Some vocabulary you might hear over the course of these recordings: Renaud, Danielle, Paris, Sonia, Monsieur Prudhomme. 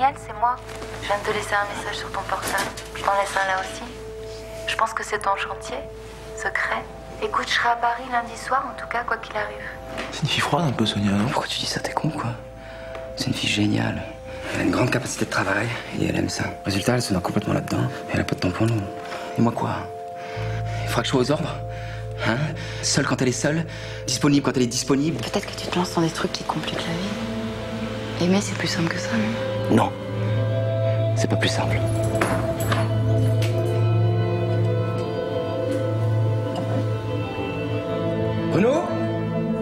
Danielle, c'est moi. Je viens de te laisser un message sur ton portable. Je t'en laisse un là aussi. Je pense que c'est ton chantier secret. Écoute, je serai à Paris lundi soir, en tout cas, quoi qu'il arrive. C'est une fille froide un peu, Sonia, non? Pourquoi tu dis ça? T'es con, quoi. C'est une fille géniale. Elle a une grande capacité de travail et elle aime ça. Résultat, elle se noie complètement là-dedans et elle a pas de temps pour nous. Et moi, quoi? Il faudra que je sois aux ordres? Hein? Seule quand elle est seule, disponible quand elle est disponible. Peut-être que tu te lances dans des trucs qui compliquent la vie. Aimer, c'est plus simple que ça, non? Non. C'est pas plus simple. Renaud,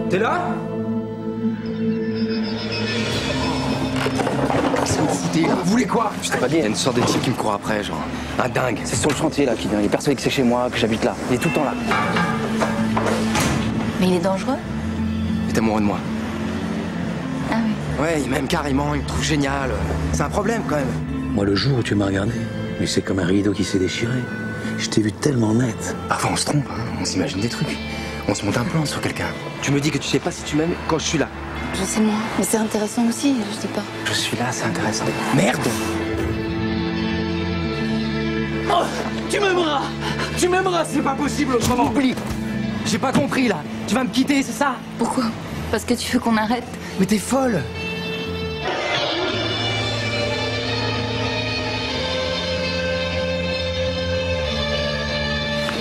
t'es là? Vous voulez quoi? Je t'ai pas dit, il y a une sorte de type qui me court après, genre. Un dingue. C'est sur le chantier là qui vient. Il est persuadé que c'est chez moi, que j'habite là. Il est tout le temps là. Mais il est dangereux? Il est amoureux de moi. Ah oui? Ouais, il m'aime carrément, il me trouve génial. C'est un problème quand même. Moi, le jour où tu m'as regardé, mais c'est comme un rideau qui s'est déchiré. Je t'ai vu tellement net. Parfois, on se trompe, hein. On s'imagine des trucs. On se monte un plan sur quelqu'un. Tu me dis que tu sais pas si tu m'aimes quand je suis là. Je sais moins, mais c'est intéressant aussi, je sais pas. Je suis là, c'est intéressant. Merde! Oh, tu m'aimeras! Tu m'aimeras, c'est pas possible autrement! Oublie! J'ai pas compris là! Tu vas me quitter, c'est ça? Pourquoi? Parce que tu veux qu'on arrête? Mais t'es folle!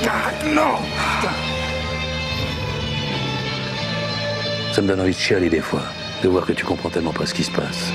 Arrête, non! Ça me donne envie de chialer des fois, de voir que tu comprends tellement pas ce qui se passe.